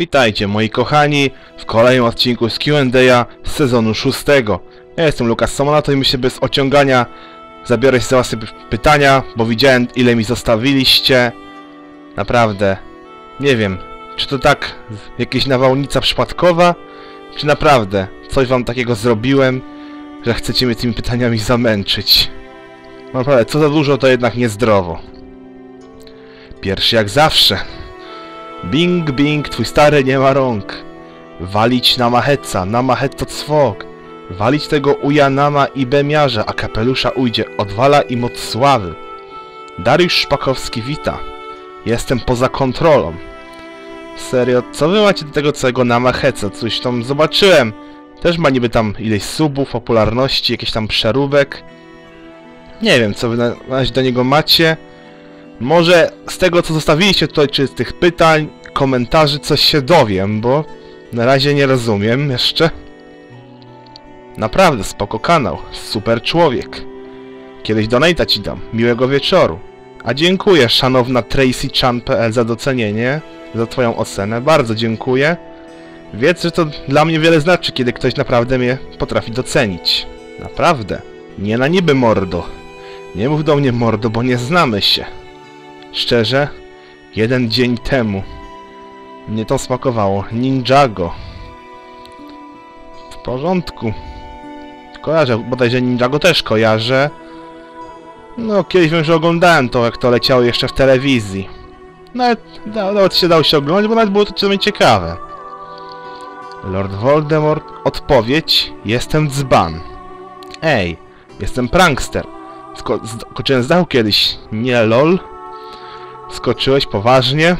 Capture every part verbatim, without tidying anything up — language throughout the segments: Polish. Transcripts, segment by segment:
Witajcie moi kochani w kolejnym odcinku z Q and A z sezonu szóstego. Ja jestem Lukas Somolato i myślę, bez ociągania zabiorę się za wasze pytania, bo widziałem ile mi zostawiliście. Naprawdę, nie wiem, czy to tak jakaś nawałnica przypadkowa, czy naprawdę coś wam takiego zrobiłem, że chcecie mnie tymi pytaniami zamęczyć. Naprawdę, co za dużo, to jednak niezdrowo. Pierwszy jak zawsze. Bing, bing, twój stary nie ma rąk. Walić na macheca, na macheco cwok. Walić tego uja nama i bemiarza, a kapelusza ujdzie, odwala im od sławy. Dariusz Szpakowski wita. Jestem poza kontrolą. Serio, co wy macie do tego całego na macheca? Coś tam zobaczyłem. Też ma niby tam ileś subów, popularności, jakiś tam przeróbek. Nie wiem, co wy na razie do niego macie. Może z tego, co zostawiliście tutaj, czy z tych pytań, komentarzy, coś się dowiem, bo na razie nie rozumiem jeszcze. Naprawdę, spoko kanał, super człowiek. Kiedyś donate'a ci dam, miłego wieczoru. A dziękuję, szanowna Tracy Chan kropka p l, za docenienie, za twoją ocenę, bardzo dziękuję. Wiedz, że to dla mnie wiele znaczy, kiedy ktoś naprawdę mnie potrafi docenić. Naprawdę. Nie na niby, mordo. Nie mów do mnie, mordo, bo nie znamy się. Szczerze, jeden dzień temu. Mnie to smakowało. Ninjago. W porządku. Kojarzę, bodajże Ninjago też kojarzę. No, kiedyś wiem, że oglądałem to, jak to leciało jeszcze w telewizji. Nawet, nawet się dało się oglądać, bo nawet było to co ciekawe. Lord Voldemort. Odpowiedź. Jestem dzban. Ej, jestem prankster. Sko skoczyłem z dachu kiedyś. Nie lol. Skoczyłeś poważnie?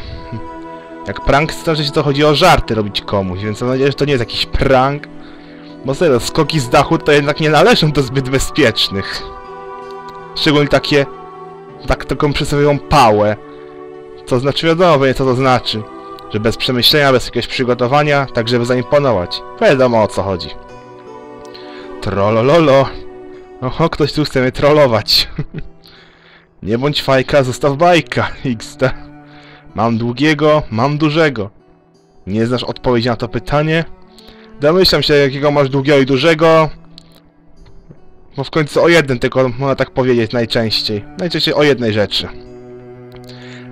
Jak prank, to się to chodzi o żarty robić komuś, więc mam nadzieję, że to nie jest jakiś prank. Bo serio, skoki z dachu to jednak nie należą do zbyt bezpiecznych. Szczególnie takie... tak taką przysłowiową pałę. Co znaczy, wiadomo, nie co to znaczy. Że bez przemyślenia, bez jakiegoś przygotowania, tak żeby zaimponować. Wiadomo, o co chodzi. Trollololo. Oho, ktoś tu chce mnie trollować. Nie bądź fajka, zostaw bajka, iks de. Mam długiego, mam dużego. Nie znasz odpowiedzi na to pytanie? Domyślam się, jakiego masz długiego i dużego. Bo w końcu o jednym tylko można tak powiedzieć najczęściej. Najczęściej o jednej rzeczy.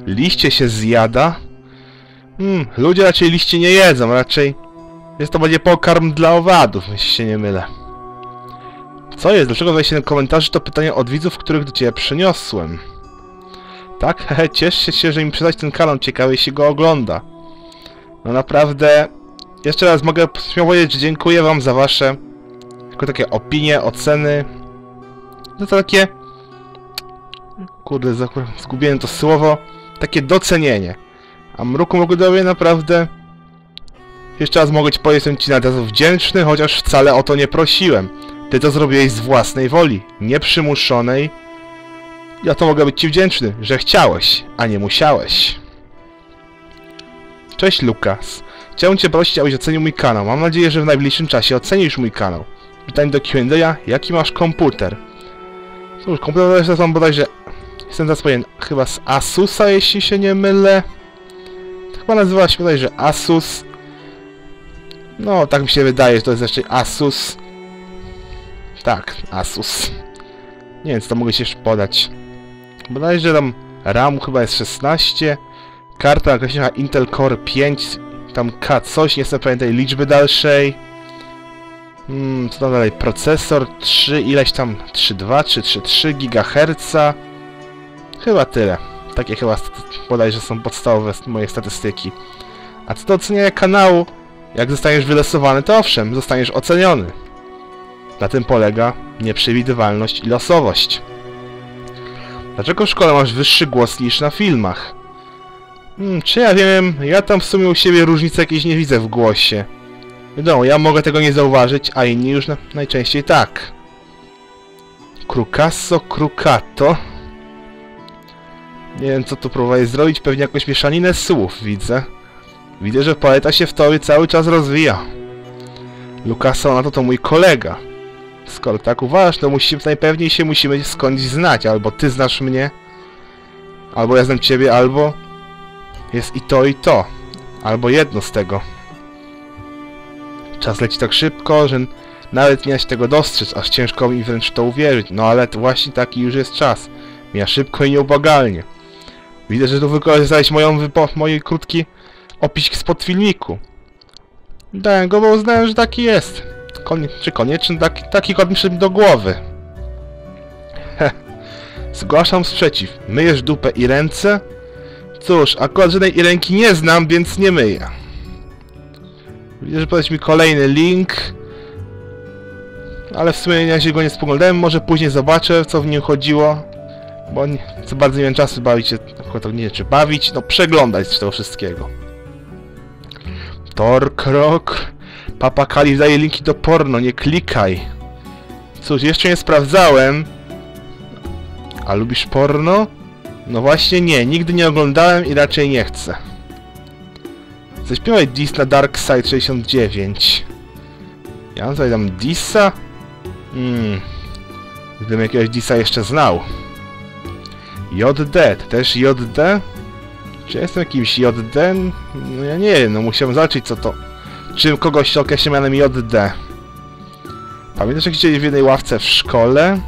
Liście się zjada? Hmm, ludzie raczej liście nie jedzą, raczej... Jest to będzie pokarm dla owadów, jeśli się nie mylę. Co jest? Dlaczego wejście na komentarze to pytanie od widzów, których do ciebie przyniosłem? Tak? Hehe, ciesz się, że mi przydać ten kanał, ciekawy się go ogląda. No naprawdę... Jeszcze raz mogę śmiało powiedzieć, że dziękuję wam za wasze... Jako takie opinie, oceny... No to takie... Kurde, zgubiłem to słowo... Takie docenienie. A mruku mogę dowie naprawdę... Jeszcze raz mogę ci powiedzieć, jestem ci nadal wdzięczny, chociaż wcale o to nie prosiłem. Ty to zrobiłeś z własnej woli, nieprzymuszonej. Ja to mogę być ci wdzięczny, że chciałeś, a nie musiałeś. Cześć Lukas. Chciałem cię prosić, abyś ocenił mój kanał. Mam nadzieję, że w najbliższym czasie ocenisz mój kanał. Pytanie do Q and A, jaki masz komputer? Cóż, komputer też mam bodajże... Jestem teraz pewien, chyba z Asusa, jeśli się nie mylę. Chyba nazywa się bodajże Asus. No, tak mi się wydaje, że to jest raczej Asus. Tak, Asus. Nie wiem, co to mogę się jeszcze podać. Bodajże tam RAM chyba jest szesnaście. Karta określona Intel Core pięć. Tam K coś, nie jestem pewien tej liczby dalszej. Hmm, co tam dalej? Procesor trzy, ileś tam trzy przecinek dwa, trzy przecinek trzy GHz. Chyba tyle. Takie chyba bodajże są podstawowe moje statystyki. A co do oceniania kanału? Jak zostaniesz wylosowany, to owszem, zostaniesz oceniony. Na tym polega nieprzewidywalność i losowość. Dlaczego w szkole masz wyższy głos niż na filmach? Hmm, czy ja wiem, ja tam w sumie u siebie różnicy jakiejś nie widzę w głosie. Wiadomo, ja mogę tego nie zauważyć, a inni już na, najczęściej tak. Krukasso, krukato. Nie wiem, co tu próbowałeś zrobić, pewnie jakąś mieszaninę słów widzę. Widzę, że poeta się w tobie cały czas rozwija. Lukasa, no to to mój kolega. Skoro tak uważasz, to musimy, najpewniej się musimy skądś znać. Albo ty znasz mnie, albo ja znam ciebie, albo... Jest i to, i to. Albo jedno z tego. Czas leci tak szybko, że nawet nie da się tego dostrzec, aż ciężko mi wręcz w to uwierzyć. No ale to właśnie taki już jest czas. Mija szybko i nieubłagalnie. Widzę, że tu wykorzystałeś moją wypo... mój krótki opis spod filmiku. Dałem go, bo uznałem, że taki jest. Konie... Czy koniecznie taki, taki kod mi przyszedł do głowy? Zgłaszam sprzeciw. Myjesz dupę i ręce? Cóż, akurat żadnej i ręki nie znam, więc nie myję. Widzę, że podać mi kolejny link. Ale w sumie ja się go nie spoglądałem. Może później zobaczę, co w nim chodziło. Bo nie, co bardzo nie mam czasu bawić się, nie wiem, czy bawić, no przeglądać tego wszystkiego. Torkrok. Papa Kali daje linki do porno, nie klikaj. Cóż, jeszcze nie sprawdzałem. A lubisz porno? No właśnie nie, nigdy nie oglądałem i raczej nie chcę. Zaśpiewaj diss na Darkside sześćdziesiąt dziewięć. Ja tutaj dam dissa? Hmm... Gdybym jakiegoś dissa jeszcze znał. J D, to też J D? Czy jestem jakimś J D? No ja nie wiem, no musiałem zobaczyć co to... Czym kogoś określa mianem J D? Pamiętasz jak siedzieli w jednej ławce w szkole?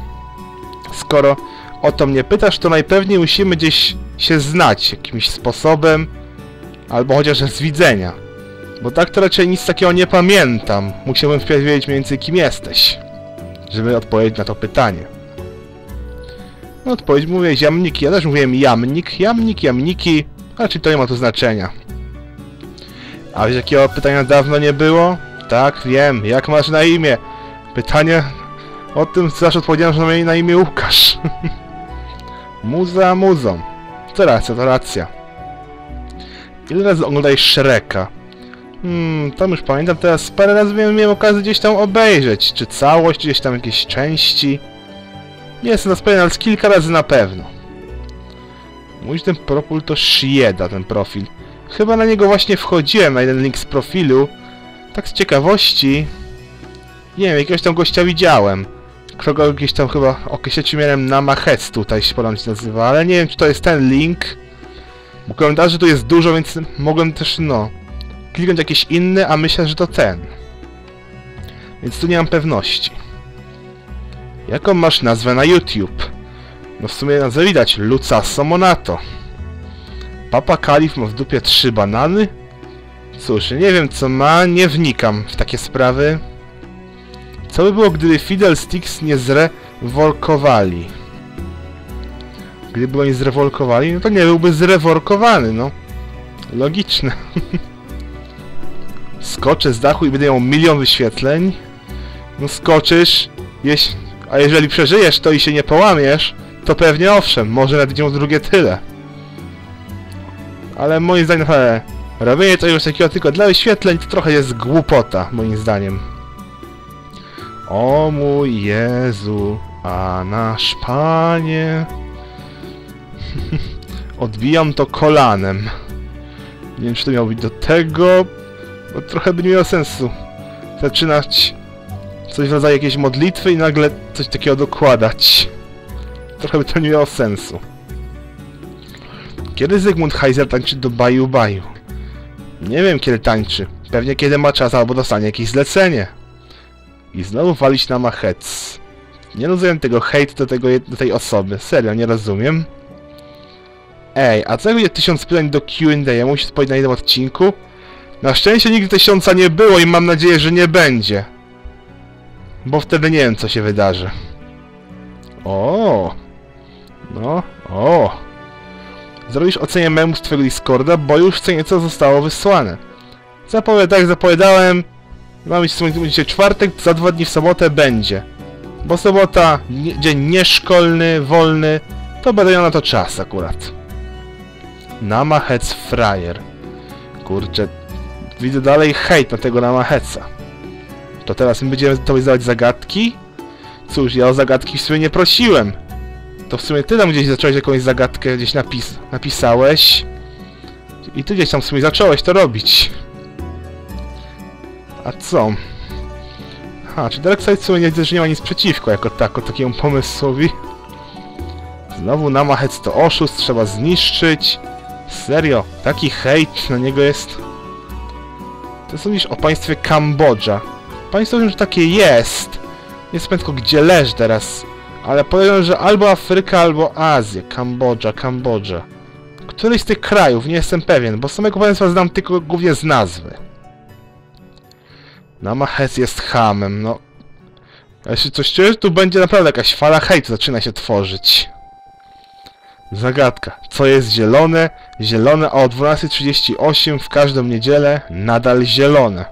Skoro o to mnie pytasz, to najpewniej musimy gdzieś się znać jakimś sposobem. Albo chociaż z widzenia. Bo tak to raczej nic takiego nie pamiętam. Musiałbym wpierw wiedzieć mniej więcej kim jesteś. Żeby odpowiedzieć na to pytanie. No odpowiedź mówię jamniki. Ja też mówiłem jamnik, jamnik, jamniki. A raczej to nie ma tu znaczenia. A wiesz jakiego pytania dawno nie było? Tak, wiem. Jak masz na imię? Pytanie o tym zawsze odpowiedziałem, że miałem na imię Łukasz. Muza muzą. To racja, to racja. Ile razy oglądaj Shreka? Hmm, tam już pamiętam teraz, parę razy miałem okazję gdzieś tam obejrzeć. Czy całość, czy gdzieś tam jakieś części. Nie jestem nas pewien, ale z kilka razy na pewno. Mówisz, ten profil to Shieda, ten profil. Chyba na niego właśnie wchodziłem, na jeden link z profilu. Tak z ciekawości... Nie wiem, jakiegoś tam gościa widziałem. Kogo gdzieś tam chyba określać mianem na Mahes tutaj się podam się nazywa, ale nie wiem czy to jest ten link. Bo komentarzy tu jest dużo, więc mogłem też, no... kliknąć jakiś inny, a myślę, że to ten. Więc tu nie mam pewności. Jaką masz nazwę na YouTube? No w sumie nazwę widać, Lucaso Monato. Papa Kalif ma w dupie trzy banany? Cóż, nie wiem co ma, nie wnikam w takie sprawy. Co by było, gdyby Fiddlesticks nie zrewolkowali? Gdyby oni zrewolkowali, no to nie byłby zreworkowany, no. Logiczne. Skoczę z dachu i będę miał milion wyświetleń. No skoczysz, jeś... a jeżeli przeżyjesz to i się nie połamiesz, to pewnie owszem, może nawet idą drugie tyle. Ale moim zdaniem, ale robienie czegoś takiego tylko dla wyświetleń to trochę jest głupota, moim zdaniem. O mój Jezu, a nasz Panie... Odbijam to kolanem. Nie wiem, czy to miało być do tego... Bo trochę by nie miało sensu zaczynać coś w rodzaju jakiejś modlitwy i nagle coś takiego dokładać. Trochę by to nie miało sensu. Kiedy Zygmunt Heiser tańczy do Baju Baju? Nie wiem, kiedy tańczy. Pewnie kiedy ma czas albo dostanie jakieś zlecenie. I znowu walić na Machec. Nie rozumiem tego hejtu do, tego, do tej osoby. Serio, nie rozumiem. Ej, a co jak będzie tysiąc pytań do Q and A? Ja muszę odpowiedzieć na jednym odcinku? Na szczęście nigdy tysiąca nie było i mam nadzieję, że nie będzie. Bo wtedy nie wiem, co się wydarzy. O, no, o. Zrobisz ocenię memu z twojego Discorda, bo już chcę nieco zostało wysłane. Zapowiadałem, tak jak zapowiadałem... Mamy dzisiaj czwartek, za dwa dni w sobotę będzie. Bo sobota, nie, dzień nieszkolny, wolny, to będę miał na to czas akurat. Namahec frajer. Kurczę, widzę dalej hejt na tego Namaheca. To teraz my będziemy tobie zadawać zagadki? Cóż, ja o zagadki w sumie nie prosiłem. To w sumie ty tam gdzieś zacząłeś jakąś zagadkę, gdzieś napis napisałeś. I ty gdzieś tam w sumie zacząłeś to robić. A co? Ha, czy Darkside w sumie nie widzę, że nie ma nic przeciwko jako tako takiemu pomysłowi. Znowu Namahec to oszust, trzeba zniszczyć. Serio, taki hejt na niego jest... Co sądzisz o państwie Kambodża? Państwo wiem, że takie jest. Nie wiem tylko gdzie leży teraz. Ale powiem, że albo Afryka, albo Azja. Kambodża, Kambodża. Któryś z tych krajów, nie jestem pewien, bo samego państwa znam tylko głównie z nazwy. Namahez jest hamem, no. A jeśli coś czujesz, tu będzie naprawdę jakaś fala hejtu zaczyna się tworzyć. Zagadka. Co jest zielone? Zielone, a o dwunastej trzydzieści osiem w każdą niedzielę nadal zielone.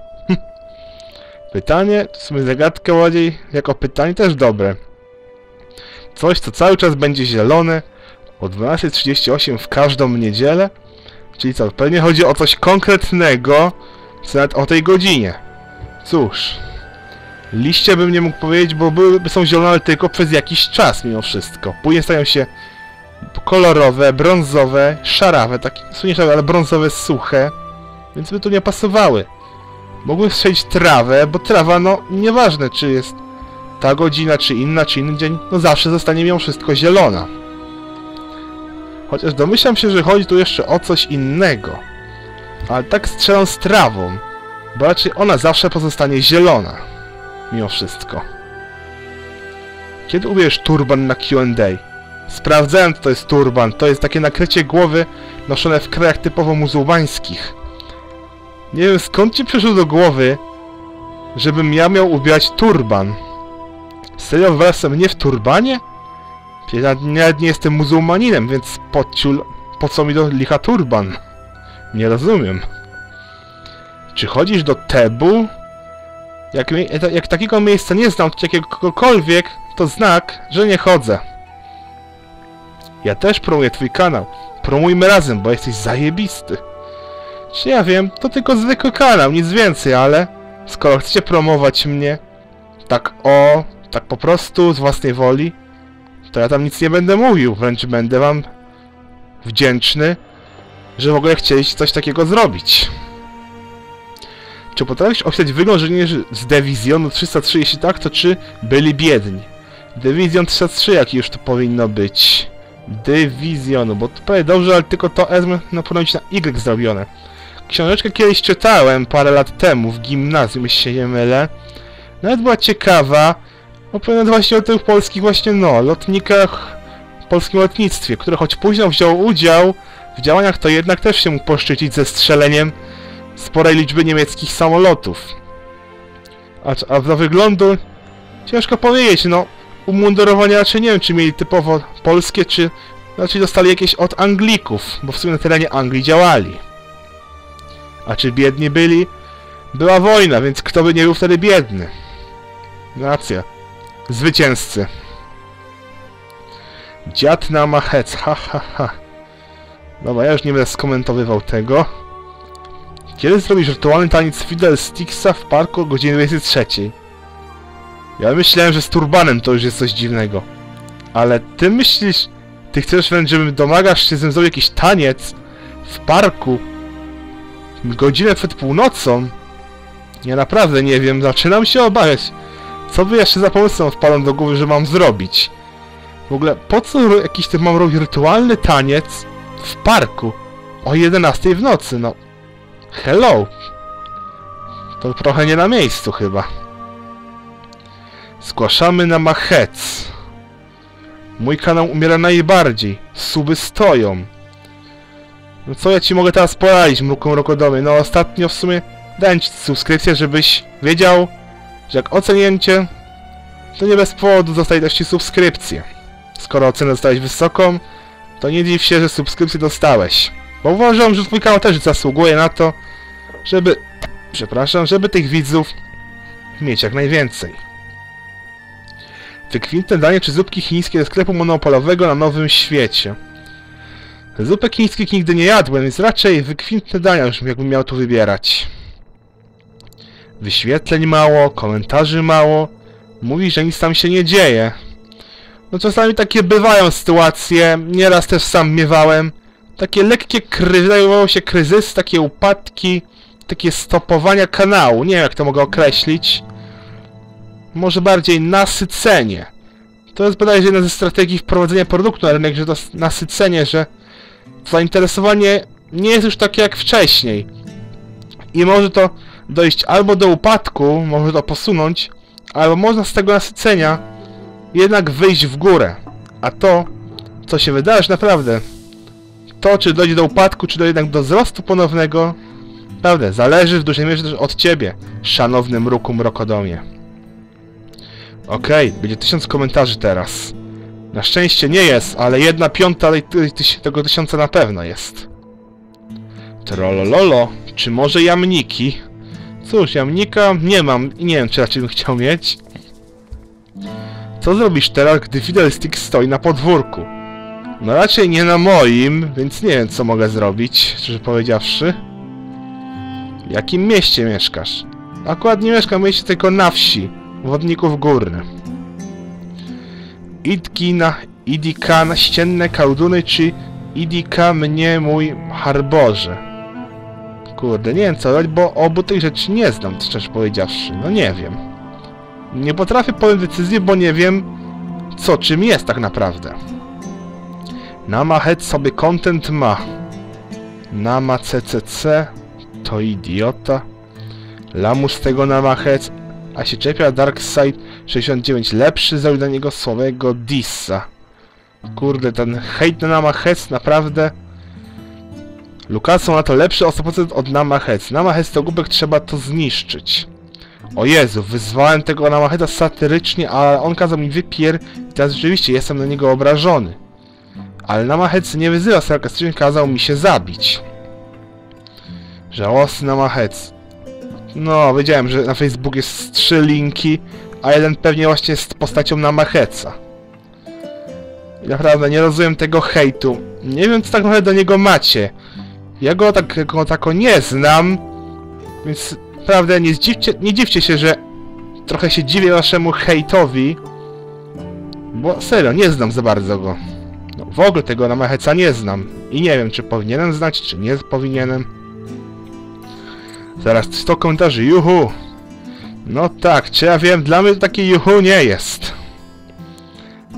Pytanie, w sumie zagadkę bardziej jako pytanie też dobre. Coś, co cały czas będzie zielone o dwunastej trzydzieści osiem w każdą niedzielę? Czyli co, pewnie chodzi o coś konkretnego, co nawet o tej godzinie. Cóż, liście bym nie mógł powiedzieć, bo były, są zielone tylko przez jakiś czas mimo wszystko. Później stają się kolorowe, brązowe, szarawe, takie nie szarawe, ale brązowe, suche, więc by tu nie pasowały. Mogły strzelić trawę, bo trawa, no, nieważne czy jest ta godzina, czy inna, czy inny dzień, no zawsze zostanie mimo wszystko zielona. Chociaż domyślam się, że chodzi tu jeszcze o coś innego. Ale tak strzelam z trawą, bo raczej ona zawsze pozostanie zielona. Mimo wszystko. Kiedy ubierzesz turban na Q and A? Sprawdzałem, co to jest turban. To jest takie nakrycie głowy noszone w krajach typowo muzułmańskich. Nie wiem, skąd ci przyszło do głowy, żebym ja miał ubierać turban. Serio, wyobraź sobie mnie w turbanie? Ja nawet nie jestem muzułmaninem, więc podciul, po co mi do licha turban? Nie rozumiem. Czy chodzisz do Tebu? Jak, jak takiego miejsca nie znam, czy jakiegokolwiek, to znak, że nie chodzę. Ja też promuję twój kanał. Promujmy razem, bo jesteś zajebisty. Czy ja wiem, to tylko zwykły kanał, nic więcej, ale skoro chcecie promować mnie tak o, tak po prostu, z własnej woli, to ja tam nic nie będę mówił, wręcz będę wam wdzięczny, że w ogóle chcieliście coś takiego zrobić. Czy potrafisz opisać wygląd żołnierzy z Dewizjonu trzysta trzy, jeśli tak, to czy byli biedni? Dewizjon trzysta trzy, jaki już to powinno być. Dewizjonu, bo to prawie dobrze, ale tylko to S na ponoć na Y zrobione. Książeczkę kiedyś czytałem parę lat temu w gimnazjum, jeśli się nie mylę. Nawet była ciekawa, opowiadając właśnie o tych polskich właśnie, no, lotnikach w polskim lotnictwie, który choć późno wziął udział w działaniach, to jednak też się mógł poszczycić ze strzeleniem sporej liczby niemieckich samolotów. A, a do wyglądu ciężko powiedzieć, no. Umundurowania raczej nie wiem, czy mieli typowo polskie, czy raczej dostali jakieś od Anglików, bo w sumie na terenie Anglii działali. A czy biedni byli? Była wojna, więc kto by nie był wtedy biedny? Racja. Zwycięzcy. Dziad na Machec, ha ha ha. Dobra, ja już nie będę skomentowywał tego. Kiedy zrobisz rytualny taniec Fiddlesticksa w parku o godzinie dwudziestej trzeciej? Ja myślałem, że z turbanem to już jest coś dziwnego. Ale ty myślisz... Ty chcesz wręcz, żebym domagasz się, żebym zrobił jakiś taniec w parku godzinę przed północą? Ja naprawdę nie wiem, zaczynam się obawiać. Co by jeszcze za pomysłem wpadłem do głowy, że mam zrobić? W ogóle, po co jakiś ten mam robić rytualny taniec w parku o jedenastej w nocy? No... Hello! To trochę nie na miejscu chyba. Zgłaszamy na Machec. Mój kanał umiera najbardziej. Suby stoją. No co ja ci mogę teraz poradzić, mruką rokodomy? No ostatnio w sumie dałem ci subskrypcję, żebyś wiedział, że jak ocenię cię, to nie bez powodu zostaje też ci subskrypcję. Skoro ocenę dostałeś wysoką, to nie dziw się, że subskrypcję dostałeś. Bo uważam, że twój kanał też zasługuje na to, żeby... Przepraszam, żeby tych widzów mieć jak najwięcej. Wykwintne danie czy zupki chińskie ze sklepu monopolowego na Nowym Świecie. Zupek chińskich nigdy nie jadłem, więc raczej wykwintne dania już jakbym miał tu wybierać. Wyświetleń mało, komentarzy mało. Mówi, że nic tam się nie dzieje. No czasami takie bywają sytuacje, nieraz też sam miewałem. Takie lekkie kry... wydawało się kryzysy, takie upadki, takie stopowania kanału. Nie wiem jak to mogę określić. Może bardziej nasycenie. To jest bodajże jedna ze strategii wprowadzenia produktu na rynek, że to nasycenie, że zainteresowanie nie jest już takie jak wcześniej. I może to dojść albo do upadku, może to posunąć, albo można z tego nasycenia jednak wyjść w górę. A to, co się wydarzy naprawdę, to czy dojdzie do upadku, czy dojdzie jednak do wzrostu ponownego, naprawdę zależy w dużej mierze też od ciebie, szanowny mruku mrokodomie. Okej, okay, będzie tysiąc komentarzy teraz. Na szczęście nie jest, ale jedna piąta tego tysiąca na pewno jest. Trollololo, czy może jamniki? Cóż, jamnika nie mam i nie wiem, czy raczej bym chciał mieć. Co zrobisz teraz, gdy Fiddlestick stoi na podwórku? No raczej nie na moim, więc nie wiem, co mogę zrobić, szczerze powiedziawszy. W jakim mieście mieszkasz? Akurat nie mieszkam w mieście, tylko na wsi, Wodników Górnych. Idkina, idika na ścienne kałduny, czy idika mnie mój harborze. Kurde, nie wiem co robić, bo obu tych rzeczy nie znam, szczerze powiedziawszy. No nie wiem. Nie potrafię podjąć decyzji, bo nie wiem, co czym jest tak naprawdę. Namachet sobie content ma. Nama C C C, to idiota. Lamus tego namachet, a się czepia Darkseid sześćdziesiąt dziewięć. Lepszy zrobił dla niego słowego dissa. Kurde, ten hejt na Namahec naprawdę... Lukasu na to lepszy o sto procent od Namahec. Namahec to głupek, trzeba to zniszczyć. O Jezu, wyzwałem tego Namaheca satyrycznie, ale on kazał mi wypier... I teraz rzeczywiście jestem na niego obrażony. Ale Namahec nie wyzywa sarkastycznie, kazał mi się zabić. Żałosny Namahec. No, wiedziałem, że na Facebook jest trzy linki, a jeden pewnie właśnie jest postacią Namaheca. Naprawdę, nie rozumiem tego hejtu. Nie wiem, co tak naprawdę do niego macie. Ja go tak, go tako nie znam, więc naprawdę nie dziwcie, nie dziwcie się, że trochę się dziwię waszemu hejtowi, bo serio, nie znam za bardzo go. No, w ogóle tego Namaheca nie znam i nie wiem, czy powinienem znać, czy nie powinienem. Zaraz sto komentarzy, juhu! No tak, czy ja wiem, dla mnie to taki juhu nie jest.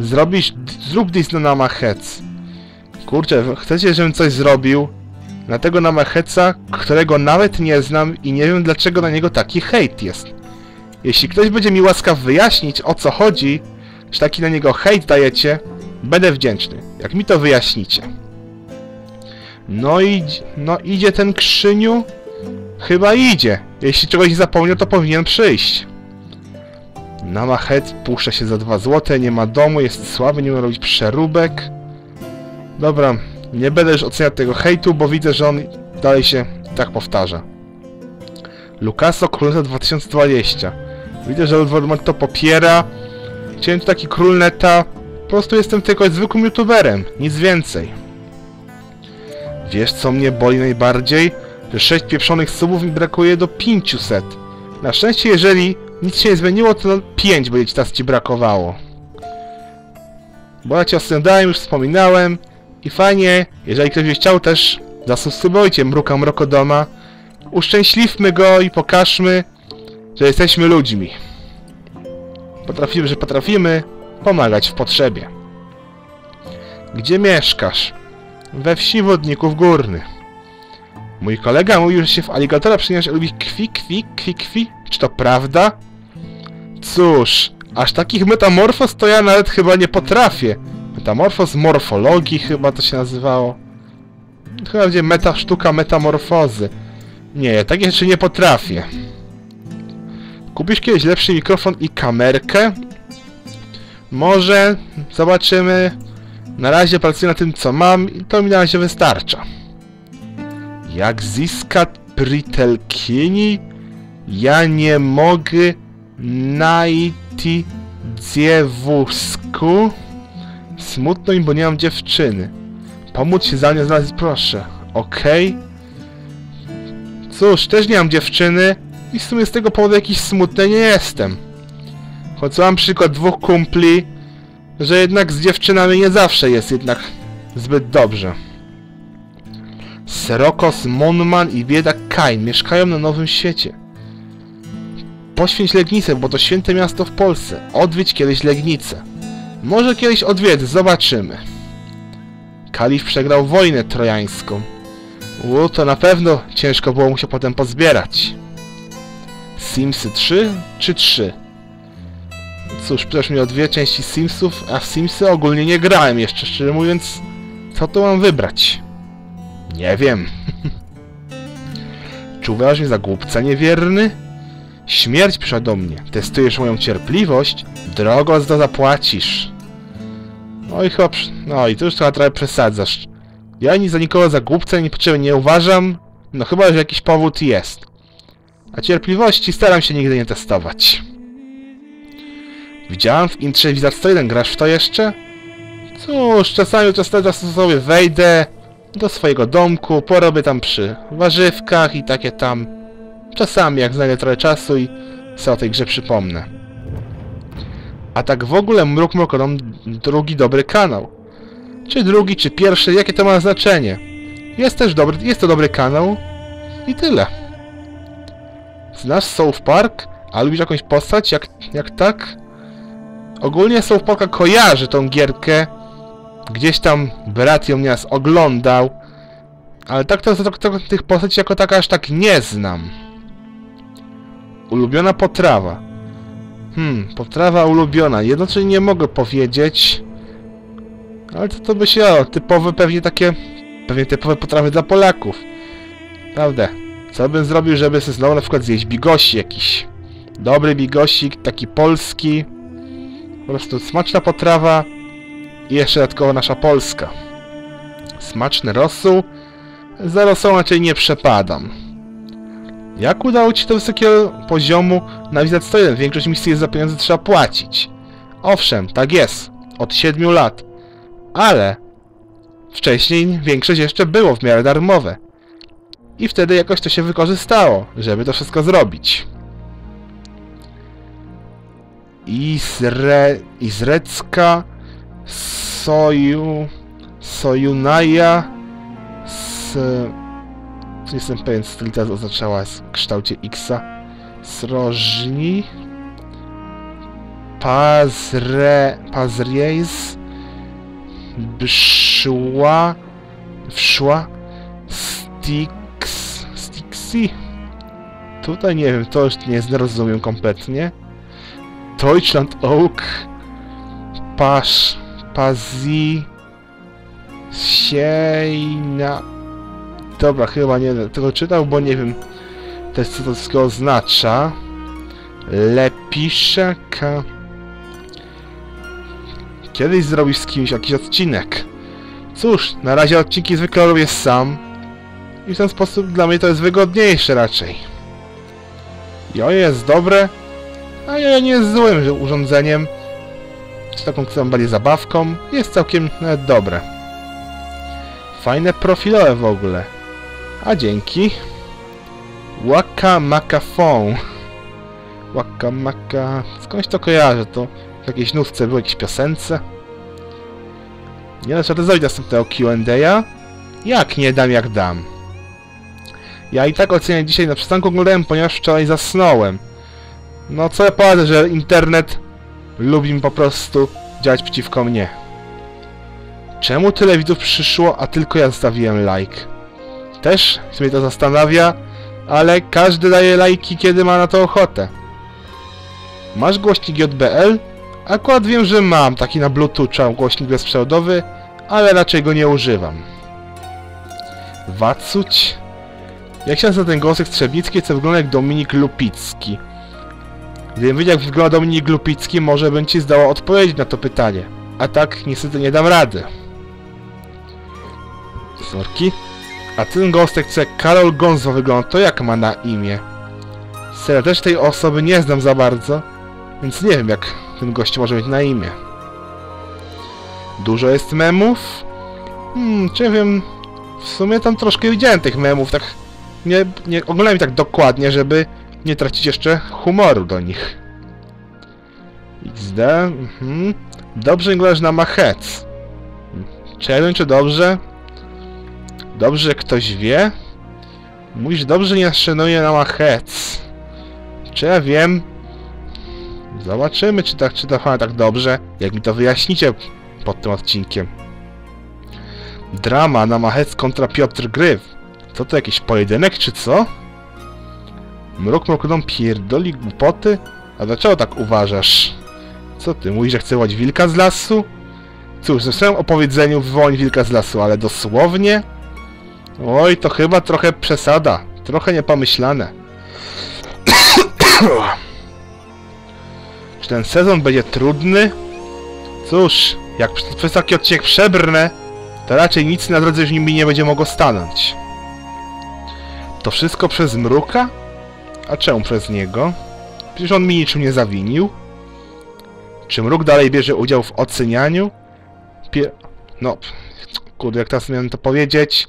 Zrobisz, zrób dis na Namahec. Kurczę, chcecie, żebym coś zrobił na tego Namaheca, którego nawet nie znam i nie wiem, dlaczego na niego taki hejt jest. Jeśli ktoś będzie mi łaskaw wyjaśnić, o co chodzi, że taki na niego hejt dajecie, będę wdzięczny, jak mi to wyjaśnicie. No i... no idzie ten Krzyniu? Chyba idzie. Jeśli czegoś nie zapomniał, to powinien przyjść. Namachet puszcza się za dwa złote, nie ma domu, jest słaby, nie może robić przeróbek. Dobra, nie będę już oceniał tego hejtu, bo widzę, że on dalej się tak powtarza. Lukaso, Królneta dwa tysiące dwadzieścia. Widzę, że Ludward to popiera. Chciałem tu taki Królneta. Po prostu jestem tylko zwykłym youtuberem, nic więcej. Wiesz, co mnie boli najbardziej? Że sześć pieprzonych subów mi brakuje do pięciuset. Na szczęście, jeżeli nic się nie zmieniło, to pięć będzie teraz ci brakowało. Bo ja cię oglądałem, już wspominałem. I fajnie, jeżeli ktoś by chciał też, zasubskrybujcie Mruka Mrokodoma. Uszczęśliwmy go i pokażmy, że jesteśmy ludźmi. Potrafimy, że potrafimy pomagać w potrzebie. Gdzie mieszkasz? We wsi Wodników Górnych. Mój kolega mówił, że się w aligatora przyniosł i lubi kwi, kwi, kwi, kwi. Czy to prawda? Cóż, aż takich metamorfoz to ja nawet chyba nie potrafię. Metamorfoz morfologii chyba to się nazywało. Chyba będzie meta sztuka metamorfozy. Nie, takie rzeczy nie potrafię. Kupisz kiedyś lepszy mikrofon i kamerkę? Może, zobaczymy. Na razie pracuję na tym, co mam i to mi na razie wystarcza. Jak zyskać przytelkieni? Ja nie mogę najti dziewusku. Smutno im, bo nie mam dziewczyny. Pomóc się za mnie znaleźć, proszę. Okej? Okay. Cóż, też nie mam dziewczyny i w sumie z tego powodu jakiś smutny nie jestem. Choć mam przykład dwóch kumpli, że jednak z dziewczynami nie zawsze jest jednak zbyt dobrze. Serokos, Monman i biedak Kain mieszkają na Nowym Świecie. Poświęć Legnicę, bo to święte miasto w Polsce. Odwiedź kiedyś Legnicę. Może kiedyś odwiedz, zobaczymy. Kalif przegrał wojnę trojańską. U, to na pewno ciężko było mu się potem pozbierać. Simsy trzy czy trzy? Cóż, pytasz mnie o dwie części Simsów, a w Simsy ogólnie nie grałem jeszcze, szczerze mówiąc. Co to mam wybrać? Nie wiem. Czy uważasz mnie za głupca niewierny? Śmierć przyszła do mnie. Testujesz moją cierpliwość? Drogo za to zapłacisz. No i chyba... No i tu już chyba trochę przesadzasz. Ja ani za nikogo za głupca nie potrzebę, nie uważam. No chyba, że jakiś powód jest. A cierpliwości staram się nigdy nie testować. Widziałam w Intrze Wizard sto jeden, grasz w to jeszcze? Cóż, czasami czas czasu sobie wejdę do swojego domku, porobię tam przy warzywkach i takie tam. Czasami jak znajdę trochę czasu i sobie o tej grze przypomnę. A tak w ogóle Mruk Mrokodom drugi dobry kanał. Czy drugi, czy pierwszy, jakie to ma znaczenie? Jest też dobry, jest to dobry kanał i tyle. Znasz South Park? A lubisz jakąś postać? Jak, jak tak? Ogólnie South Parka kojarzy tą gierkę. Gdzieś tam brat ją nieraz oglądał. Ale tak to, to, to tych postaci jako tak aż tak nie znam. Ulubiona potrawa. Hmm, potrawa ulubiona. Jednocześnie nie mogę powiedzieć. Ale to, to by się o, typowe pewnie takie... Pewnie typowe potrawy dla Polaków. Prawda. Co bym zrobił, żeby sobie znowu na przykład zjeść bigosi jakiś. Dobry bigosik, taki polski. Po prostu smaczna potrawa. I jeszcze dodatkowo nasza Polska. Smaczny rosół. Za rosół raczej nie przepadam. Jak udało ci się do wysokiego poziomu na Wizard sto jeden? Większość misji jest za pieniądze trzeba płacić. Owszem, tak jest. Od siedmiu lat. Ale wcześniej większość jeszcze było w miarę darmowe. I wtedy jakoś to się wykorzystało, żeby to wszystko zrobić. Izre... Izrecka... Soju... Sojunaja... S... Nie jestem pewien, co ta litera oznaczała w kształcie X-a. Srożni... Pazre... Pazriejs... Bszła... Wszła... Stix... Stixi... Tutaj nie wiem, to już nie zrozumiem kompletnie. Deutschland Oak, Pasz, Pazi, Siejna. Dobra, chyba nie tego czytał, bo nie wiem też co to wszystko oznacza. Lepiszeka. Kiedyś zrobisz z kimś jakiś odcinek. Cóż, na razie odcinki zwykle robię sam. I w ten sposób dla mnie to jest wygodniejsze raczej. Joje jest dobre. A ja nie jest złym urządzeniem, czy taką którą bardziej zabawką, jest całkiem nawet dobre. Fajne profilowe w ogóle. A dzięki. Waka Maka Phone. Waka Maka... Skądś to kojarzę, to w jakiejś nówce było, jakieś piosence. Nie da się zrobić następnego Q and A. Jak nie dam, jak dam. Ja i tak oceniam dzisiaj na przystanku oglądałem, ponieważ wczoraj zasnąłem. No co ja poradzę, że internet lubi mi po prostu działać przeciwko mnie. Czemu tyle widzów przyszło, a tylko ja zostawiłem like? Też mnie to zastanawia, ale każdy daje lajki, kiedy ma na to ochotę. Masz głośnik J B L? Akurat wiem, że mam taki na Bluetootha, głośnik bezprzewodowy, ale raczej go nie używam. Wacuć? Jak się nazywa ten głosek strzebnicki, co wygląda jak Dominik Lupicki? Gdybym wiedział, jak wygląda Dominik Lupicki, może bym ci zdała odpowiedzieć na to pytanie. A tak, niestety nie dam rady. Sorki. A ten gostek, co jak Karol Gonzo wygląda, to jak ma na imię? Serio, też tej osoby nie znam za bardzo, więc nie wiem, jak ten gość może mieć na imię. Dużo jest memów? Hmm, czy wiem... W sumie tam troszkę widziałem tych memów, tak... Nie, nie oglądałem ich tak dokładnie, żeby... nie tracić jeszcze humoru do nich. iks de. Mhm. Dobrze grasz na machec. Challenge czy dobrze? Dobrze ktoś wie? Mówisz, dobrze nie szanuję na machec. Czy ja wiem? Zobaczymy, czy tak, czy to chyba tak dobrze. Jak mi to wyjaśnicie pod tym odcinkiem. Drama na machec kontra Piotr Gryw. Co to, jakiś pojedynek, czy co? Mrok mrokodom pierdoli głupoty? A dlaczego tak uważasz? Co ty, mówisz, że chcę wołać wilka z lasu? Cóż, słyszałem o powiedzeniu wywołań wilka z lasu, ale dosłownie? Oj, to chyba trochę przesada. Trochę niepomyślane. Czy ten sezon będzie trudny? Cóż, jak przez wysoki odcinek przebrnę, to raczej nic na drodze już mi nie będzie mogło stanąć. To wszystko przez Mruka? A czemu przez niego? Przecież on mi niczym nie zawinił. Czy Mruk dalej bierze udział w ocenianiu? Pier... No, kurde, jak teraz miałem to powiedzieć.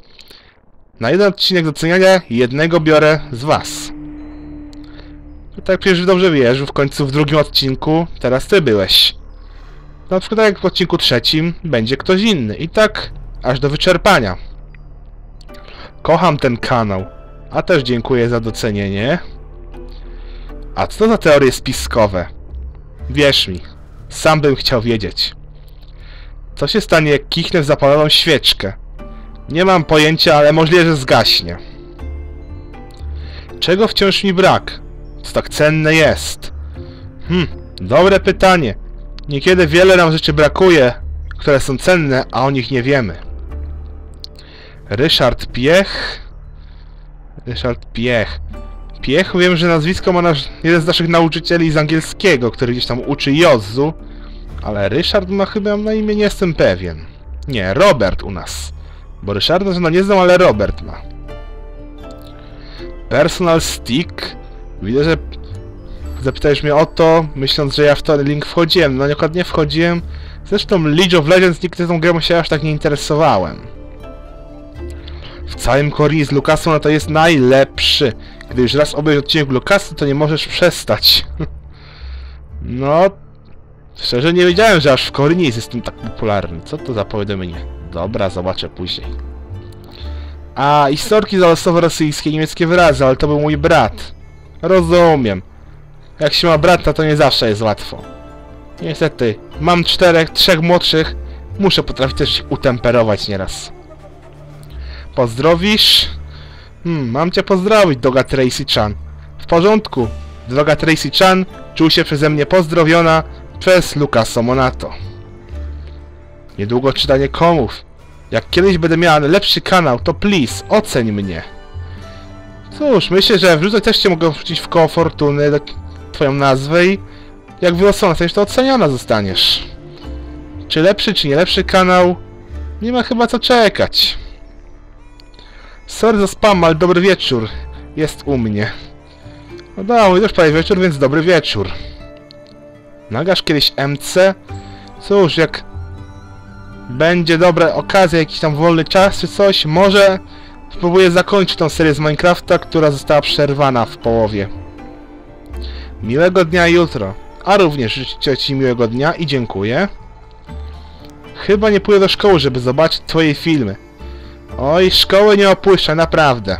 Na jeden odcinek do oceniania jednego biorę z was. Tak przecież dobrze wiesz, że w końcu w drugim odcinku teraz ty byłeś. Na przykład tak jak w odcinku trzecim będzie ktoś inny. I tak aż do wyczerpania. Kocham ten kanał. A też dziękuję za docenienie. A co to za teorie spiskowe? Wierz mi, sam bym chciał wiedzieć. Co się stanie, jak kichnę w zapaloną świeczkę? Nie mam pojęcia, ale możliwe, że zgaśnie. Czego wciąż mi brak? Co tak cenne jest? Hm, dobre pytanie. Niekiedy wiele nam rzeczy brakuje, które są cenne, a o nich nie wiemy. Ryszard Piech... Ryszard Piech... Piech, wiem, że nazwisko ma nasz, jeden z naszych nauczycieli z angielskiego, który gdzieś tam uczy Jozu, ale Ryszard ma chyba na imię, nie jestem pewien. Nie, Robert u nas. Bo Ryszarda no nie znam, ale Robert ma. Personal Stick... Widzę, że zapytałeś mnie o to, myśląc, że ja w ten link wchodziłem. No akurat nie wchodziłem. Zresztą League of Legends nigdy tą grą się aż tak nie interesowałem. W całym Korei z Lukasą no to jest najlepszy. Gdy już raz obejrzysz odcinek Lukasa, to nie możesz przestać. No... Szczerze nie wiedziałem, że aż w Korei nie jestem tak popularny. Co to za powiadomienie? Dobra, zobaczę później. A, historki zalosowe rosyjskie i niemieckie wyrazy, ale to był mój brat. Rozumiem. Jak się ma brata, to nie zawsze jest łatwo. Niestety, mam czterech, trzech młodszych. Muszę potrafić też ich utemperować nieraz. Pozdrowisz? Hmm, mam cię pozdrowić, droga Tracy-chan. W porządku. Droga Tracy-chan, czuł się przeze mnie pozdrowiona przez Lucasa Monato. Niedługo czytanie komów. Jak kiedyś będę miała lepszy kanał, to please, oceń mnie. Cóż, myślę, że wrzucę też cię mogę wrzucić w koło fortuny, twoją nazwę i jak wylosowana jesteś, to oceniona zostaniesz. Czy lepszy, czy nie lepszy kanał? Nie ma chyba co czekać. Sorry za spam, ale dobry wieczór jest u mnie. No da, mój też prawie wieczór, więc dobry wieczór. Nagasz kiedyś M C? Cóż, jak będzie dobra okazja, jakiś tam wolny czas czy coś, może... Spróbuję zakończyć tą serię z Minecrafta, która została przerwana w połowie. Miłego dnia jutro. A również życzę ci miłego dnia i dziękuję. Chyba nie pójdę do szkoły, żeby zobaczyć twoje filmy. Oj, szkoły nie opuszczę, naprawdę.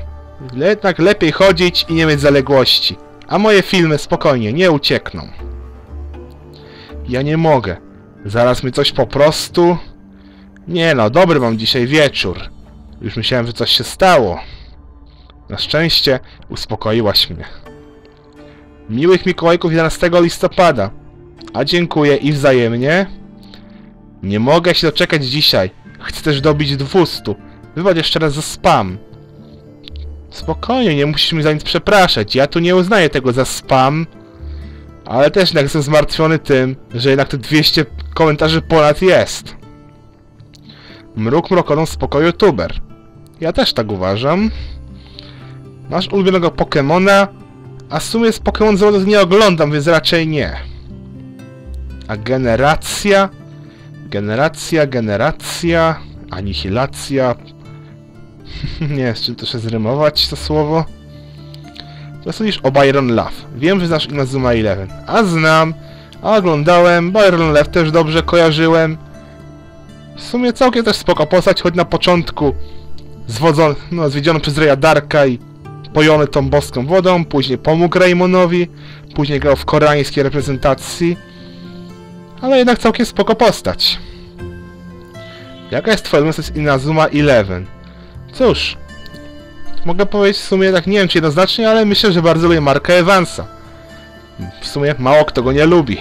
Jednak lepiej chodzić i nie mieć zaległości. A moje filmy spokojnie, nie uciekną. Ja nie mogę. Zaraz mi coś po prostu... Nie no, dobry mam dzisiaj wieczór. Już myślałem, że coś się stało. Na szczęście uspokoiłaś mnie. Miłych Mikołajków jedenastego listopada. A dziękuję i wzajemnie. Nie mogę się doczekać dzisiaj. Chcę też dobić dwustu. Wybacz jeszcze raz za spam. Spokojnie, nie musisz mi za nic przepraszać. Ja tu nie uznaję tego za spam. Ale też jednak jestem zmartwiony tym, że jednak te dwieście komentarzy ponad jest. Mruk mrokodom spokoju youtuber. Ja też tak uważam. Masz ulubionego Pokemona? A w sumie z Pokemon Zero nie oglądam, więc raczej nie. A generacja? Generacja, generacja... Anihilacja... nie wiem, z czym to się zrymować, to słowo. Co sądzisz o Byron Love? Wiem, że znasz Inazuma Eleven. A znam, a oglądałem. Byron Love też dobrze kojarzyłem. W sumie całkiem też spoko postać, choć na początku zwodzony, no, zwiedziony przez Reya Darka i pojony tą boską wodą, później pomógł Raymonowi, później grał w koreańskiej reprezentacji, ale jednak całkiem spoko postać. Jaka jest twoja ulubiona z Inazuma Eleven? Cóż, Mogę powiedzieć w sumie, tak nie wiem czy jednoznacznie, ale myślę, że bardzo lubię Marka Evansa. W sumie mało kto go nie lubi.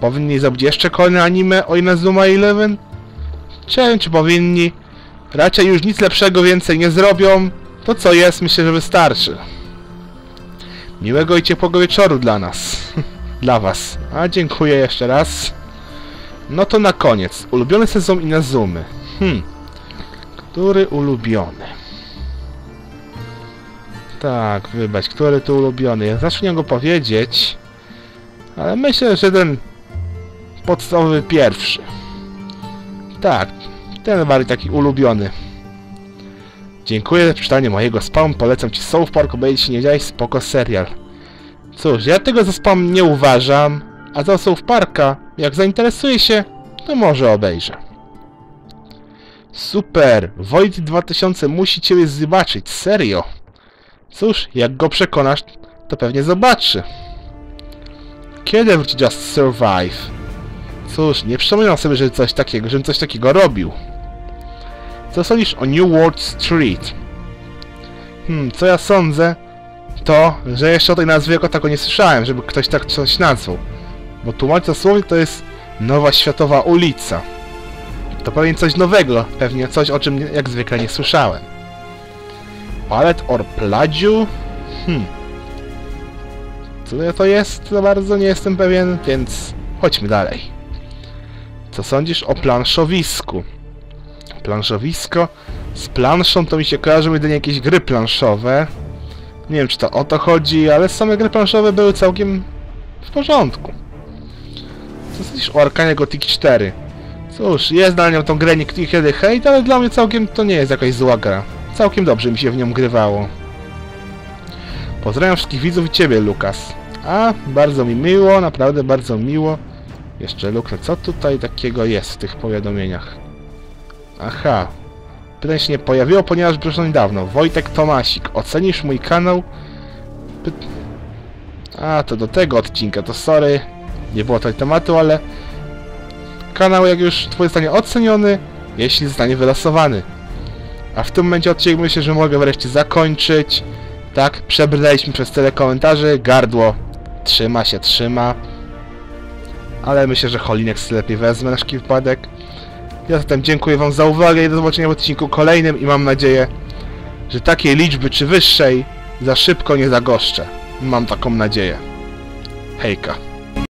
Powinni zrobić jeszcze kolejne anime o Inazuma Eleven? Nie wiem czy powinni. Raczej już nic lepszego więcej nie zrobią. To co jest, myślę, że wystarczy. Miłego i ciepłego wieczoru dla nas. Dla was. A dziękuję jeszcze raz. No to na koniec. Ulubiony sezon Inazumy. Hmm. Który ulubiony? Tak, wybacz. Który tu ulubiony? Ja zacznę go powiedzieć. Ale myślę, że ten podstawowy pierwszy. Tak. Ten bardziej taki ulubiony. Dziękuję za przeczytanie mojego spawn. Polecam ci South Park, obejrzeć się nie wiedziałeś, spoko serial. Cóż, ja tego za spawn nie uważam, a za South Parka, jak zainteresuje się, to może obejrzę. Super, Wojt dwa tysiące musi ciebie zobaczyć, serio. Cóż, jak go przekonasz, to pewnie zobaczy. Kiedy wróci Just Survive? Cóż, nie przypominam sobie, że coś takiego, żebym coś takiego robił. Co sądzisz o New World Street? Hmm, co ja sądzę? To, że jeszcze o tej nazwie jako tako nie słyszałem, żeby ktoś tak coś nazwał. Bo tłumacząc słowie to jest Nowa Światowa Ulica. To pewnie coś nowego, pewnie coś o czym jak zwykle nie słyszałem. Palet or Pladziu? Hmm. Co to jest? Za bardzo nie jestem pewien, więc chodźmy dalej. Co sądzisz o planszowisku? Planszowisko? Z planszą to mi się kojarzą jedynie jakieś gry planszowe. Nie wiem, czy to o to chodzi, ale same gry planszowe były całkiem w porządku. Co sądzisz o Arkanie Gothic cztery? Cóż, jest na nią tą grę niekiedy hejt, ale dla mnie całkiem to nie jest jakaś zła gra. Całkiem dobrze mi się w nią grywało. Pozdrawiam wszystkich widzów i ciebie, Lukas. A, bardzo mi miło, naprawdę bardzo miło. Jeszcze Lukas, co tutaj takiego jest w tych powiadomieniach? Aha. Pytanie się nie pojawiło, ponieważ przyszło niedawno. Wojtek Tomasik, ocenisz mój kanał? Py... A, to do tego odcinka, to sorry. Nie było tutaj tematu, ale... Kanał, jak już twój zostanie oceniony, jeśli zostanie wylosowany. A w tym momencie odcinek myślę, że mogę wreszcie zakończyć. Tak, przebrnęliśmy przez tyle komentarzy. Gardło trzyma się, trzyma. Ale myślę, że Holinek sobie lepiej wezmę na wszelki wypadek. Ja zatem dziękuję wam za uwagę i do zobaczenia w odcinku kolejnym i mam nadzieję, że takiej liczby czy wyższej za szybko nie zagoszczę. Mam taką nadzieję. Hejka.